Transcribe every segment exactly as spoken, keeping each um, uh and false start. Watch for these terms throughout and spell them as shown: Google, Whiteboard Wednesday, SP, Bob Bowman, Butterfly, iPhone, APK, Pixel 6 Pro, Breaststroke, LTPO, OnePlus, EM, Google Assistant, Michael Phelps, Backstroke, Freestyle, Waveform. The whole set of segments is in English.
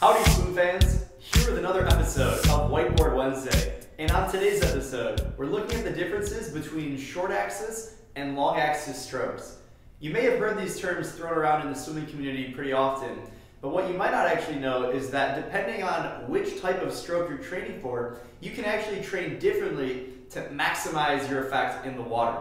Howdy Spoon fans, here with another episode of Whiteboard Wednesday. And on today's episode, we're looking at the differences between short axis and long axis strokes. You may have heard these terms thrown around in the swimming community pretty often, but what you might not actually know is that depending on which type of stroke you're training for, you can actually train differently to maximize your effect in the water.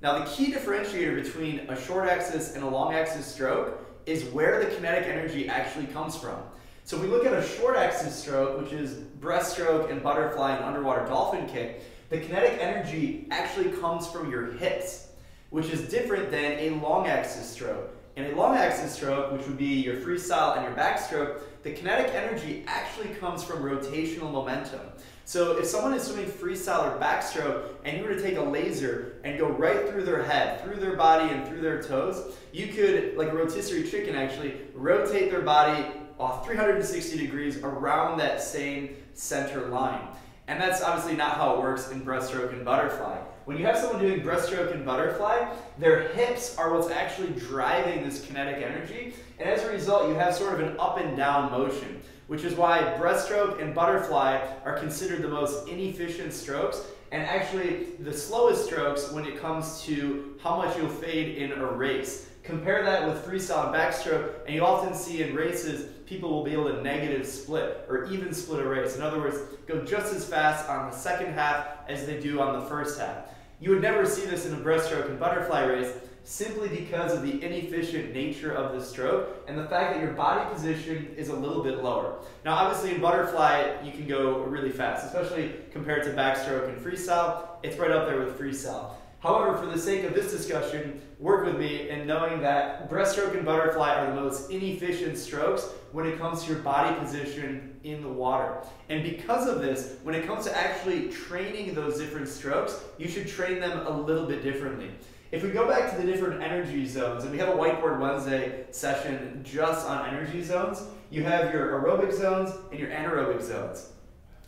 Now the key differentiator between a short axis and a long axis stroke is where the kinetic energy actually comes from. So if we look at a short axis stroke, which is breaststroke and butterfly and underwater dolphin kick, the kinetic energy actually comes from your hips, which is different than a long axis stroke. In a long axis stroke, which would be your freestyle and your backstroke, the kinetic energy actually comes from rotational momentum. So if someone is swimming freestyle or backstroke and you were to take a laser and go right through their head, through their body and through their toes, you could, like a rotisserie chicken actually, rotate their body off three hundred sixty degrees around that same center line. And that's obviously not how it works in breaststroke and butterfly. When you have someone doing breaststroke and butterfly, their hips are what's actually driving this kinetic energy, and as a result you have sort of an up and down motion, which is why breaststroke and butterfly are considered the most inefficient strokes and actually the slowest strokes when it comes to how much you'll fade in a race. Compare that with freestyle and backstroke, and you often see in races people will be able to negative split or even split a race. In other words, go just as fast on the second half as they do on the first half. You would never see this in a breaststroke and butterfly race simply because of the inefficient nature of the stroke and the fact that your body position is a little bit lower. Now obviously in butterfly you can go really fast, especially compared to backstroke and freestyle. It's right up there with freestyle. However, for the sake of this discussion, work with me in knowing that breaststroke and butterfly are the most inefficient strokes when it comes to your body position in the water. And because of this, when it comes to actually training those different strokes, you should train them a little bit differently. If we go back to the different energy zones, and we have a Whiteboard Wednesday session just on energy zones, you have your aerobic zones and your anaerobic zones.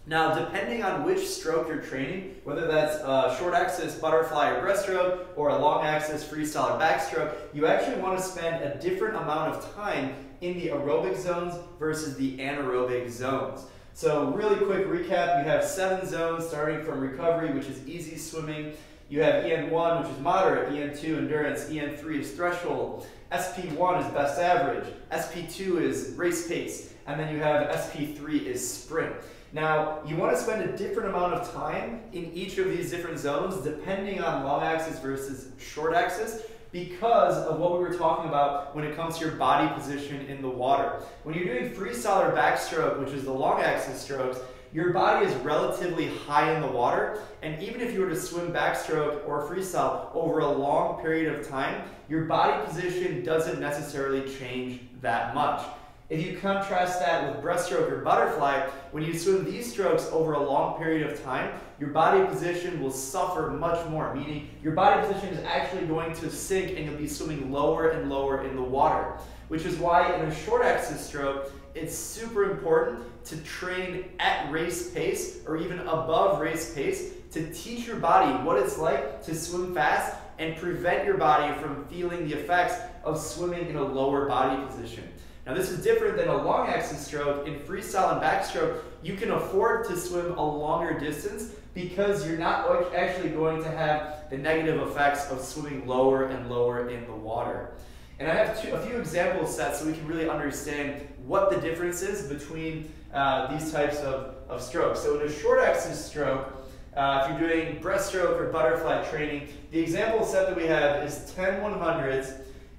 Now, depending on which stroke you're training, whether that's a short axis butterfly or breaststroke, or a long axis freestyle or backstroke, you actually want to spend a different amount of time in the aerobic zones versus the anaerobic zones. So really quick recap, you have seven zones starting from recovery, which is easy swimming. You have E M one, which is moderate, E M two, endurance, E M three is threshold, S P one is best average, S P two is race pace, and then you have S P three is sprint. Now, you want to spend a different amount of time in each of these different zones depending on long axis versus short axis because of what we were talking about when it comes to your body position in the water. When you're doing freestyle or backstroke, which is the long axis strokes, your body is relatively high in the water, and even if you were to swim backstroke or freestyle over a long period of time, your body position doesn't necessarily change that much. If you contrast that with breaststroke or butterfly, when you swim these strokes over a long period of time, your body position will suffer much more, meaning your body position is actually going to sink and you'll be swimming lower and lower in the water, which is why in a short axis stroke, it's super important to train at race pace or even above race pace to teach your body what it's like to swim fast and prevent your body from feeling the effects of swimming in a lower body position. Now this is different than a long axis stroke. In freestyle and backstroke, you can afford to swim a longer distance because you're not actually going to have the negative effects of swimming lower and lower in the water. And I have two, a few example sets so we can really understand what the difference is between uh, these types of, of strokes. So in a short axis stroke, uh, if you're doing breaststroke or butterfly training, the example set that we have is ten one hundreds.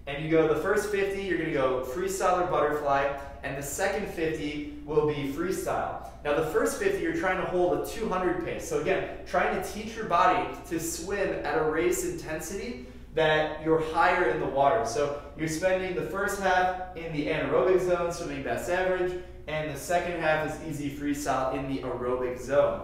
And you go the first fifty, you're going to go freestyle or butterfly, and the second fifty will be freestyle. Now the first fifty, you're trying to hold a two hundred pace. So again, trying to teach your body to swim at a race intensity that you're higher in the water. So you're spending the first half in the anaerobic zone, swimming best average, and the second half is easy freestyle in the aerobic zone.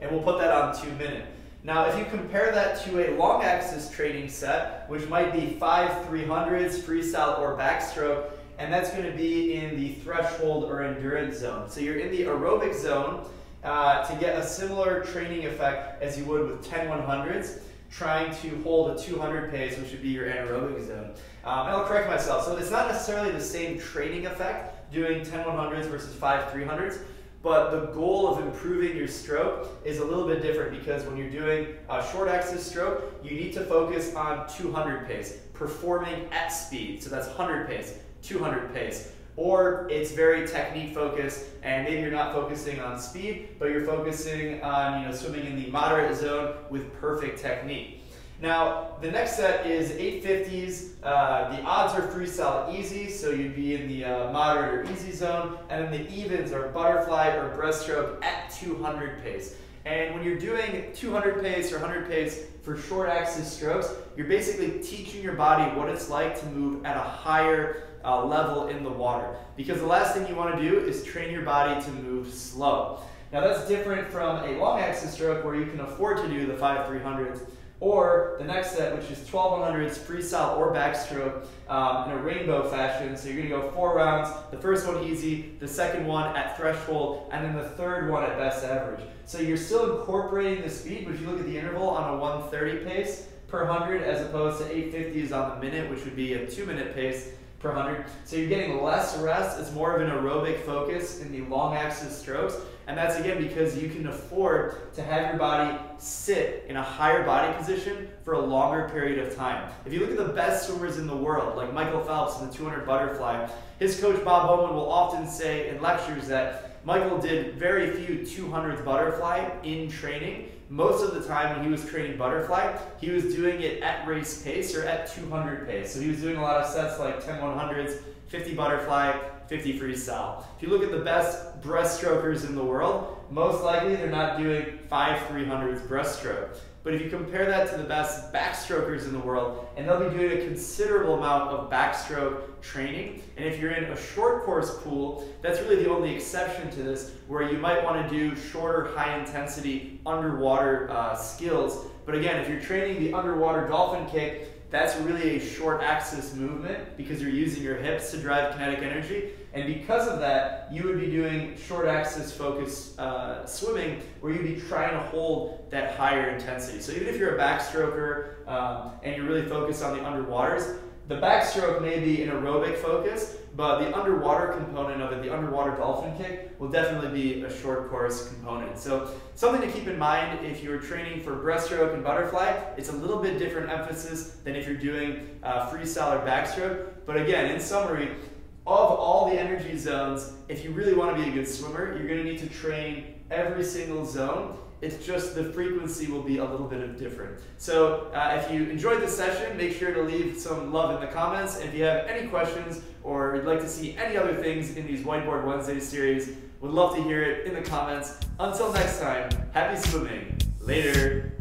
And we'll put that on two minutes. Now, if you compare that to a long axis training set, which might be five three hundreds, freestyle or backstroke, and that's going to be in the threshold or endurance zone. So you're in the aerobic zone uh, to get a similar training effect as you would with ten one hundreds, trying to hold a two hundred pace, which would be your anaerobic zone. Um, and I'll correct myself. So it's not necessarily the same training effect, doing ten one hundredths versus five three hundredths. But the goal of improving your stroke is a little bit different, because when you're doing a short axis stroke, you need to focus on two hundred pace, performing at speed. So that's one hundred pace, two hundred pace. Or it's very technique focused, and maybe you're not focusing on speed, but you're focusing on, you know, swimming in the moderate zone with perfect technique. Now, the next set is eight fifties. Uh, the odds are freestyle easy, so you'd be in the uh, moderate or easy zone. And then the evens are butterfly or breaststroke at two hundred pace. And when you're doing two hundred pace or one hundred pace for short axis strokes, you're basically teaching your body what it's like to move at a higher uh, level in the water. Because the last thing you want to do is train your body to move slow. Now, that's different from a long axis stroke where you can afford to do the five three hundredths. Or the next set, which is twelve one hundredths, freestyle or backstroke um, in a rainbow fashion. So you're going to go four rounds, the first one easy, the second one at threshold, and then the third one at best average. So you're still incorporating the speed, but if you look at the interval on a one thirty pace per one hundred, as opposed to eight fifties on the minute, which would be a two-minute pace per one hundred. So you're getting less rest. It's more of an aerobic focus in the long axis strokes. And that's, again, because you can afford to have your body sit in a higher body position for a longer period of time. If you look at the best swimmers in the world, like Michael Phelps in the two hundred butterfly, his coach Bob Bowman will often say in lectures that Michael did very few two hundredth butterfly in training. Most of the time when he was training butterfly, he was doing it at race pace or at two hundred pace. So he was doing a lot of sets like ten one hundredths, fifty butterfly, fifty freestyle. If you look at the best breaststrokers in the world, most likely they're not doing five three hundredths breaststroke. But if you compare that to the best backstrokers in the world, and they'll be doing a considerable amount of backstroke training. And if you're in a short course pool, that's really the only exception to this, where you might want to do shorter, high-intensity underwater uh, skills. But again, if you're training the underwater dolphin kick, that's really a short axis movement, because you're using your hips to drive kinetic energy. And because of that, you would be doing short axis focused uh, swimming, where you'd be trying to hold that higher intensity. So even if you're a backstroker um, and you're really focused on the underwaters, the backstroke may be an aerobic focus, but the underwater component of it, the underwater dolphin kick, will definitely be a short course component. So something to keep in mind if you're training for breaststroke and butterfly, it's a little bit different emphasis than if you're doing uh, freestyle or backstroke. But again, in summary, of all the energy zones, if you really want to be a good swimmer, you're going to need to train every single zone. It's just the frequency will be a little bit different. So uh, if you enjoyed this session, make sure to leave some love in the comments. And if you have any questions or would like to see any other things in these Whiteboard Wednesday series, would love to hear it in the comments. Until next time, happy swimming. Later.